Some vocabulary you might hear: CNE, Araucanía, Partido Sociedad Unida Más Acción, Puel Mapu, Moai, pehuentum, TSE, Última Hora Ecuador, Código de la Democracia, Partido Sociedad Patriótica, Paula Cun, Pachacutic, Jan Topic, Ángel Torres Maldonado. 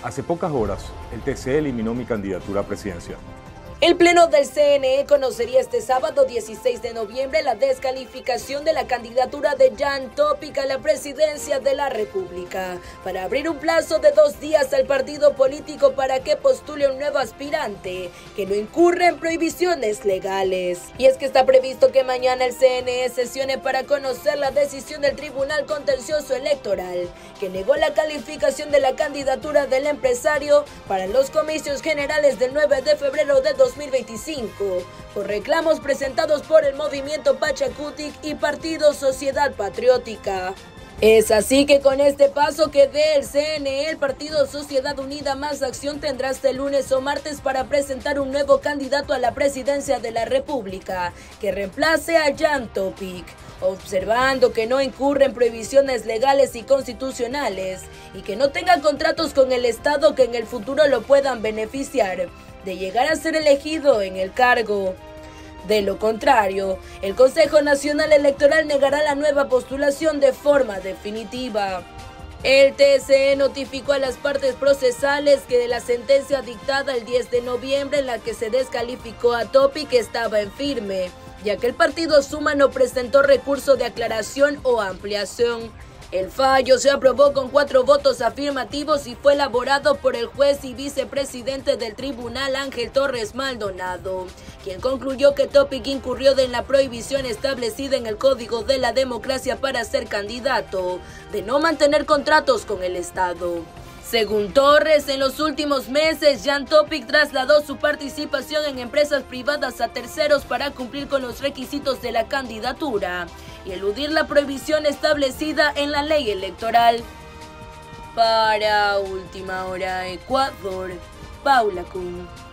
Hace pocas horas, el TSE eliminó mi candidatura a presidencia. El Pleno del CNE conocería este sábado 16 de noviembre la descalificación de la candidatura de Jan Topic a la presidencia de la República, para abrir un plazo de 2 días al partido político para que postule un nuevo aspirante, que no incurra en prohibiciones legales. Y es que está previsto que mañana el CNE sesione para conocer la decisión del Tribunal Contencioso Electoral, que negó la calificación de la candidatura del empresario para los comicios generales del 9 de febrero de 2025, por reclamos presentados por el movimiento Pachacutic y Partido Sociedad Patriótica. Es así que con este paso que dé el CNE, el Partido Sociedad Unida Más Acción tendrá este lunes o martes para presentar un nuevo candidato a la presidencia de la República, que reemplace a Jan Topic, observando que no incurre en prohibiciones legales y constitucionales y que no tenga contratos con el Estado que en el futuro lo puedan beneficiar de llegar a ser elegido en el cargo. De lo contrario, el Consejo Nacional Electoral negará la nueva postulación de forma definitiva. El TSE notificó a las partes procesales que de la sentencia dictada el 10 de noviembre en la que se descalificó a Topic estaba en firme, ya que el partido Suma no presentó recurso de aclaración o ampliación. El fallo se aprobó con 4 votos afirmativos y fue elaborado por el juez y vicepresidente del tribunal Ángel Torres Maldonado, quien concluyó que Topic incurrió en la prohibición establecida en el Código de la Democracia para ser candidato, de no mantener contratos con el Estado. Según Torres, en los últimos meses, Jan Topic trasladó su participación en empresas privadas a terceros para cumplir con los requisitos de la candidatura y eludir la prohibición establecida en la ley electoral. Para Última Hora Ecuador, Paula Cun.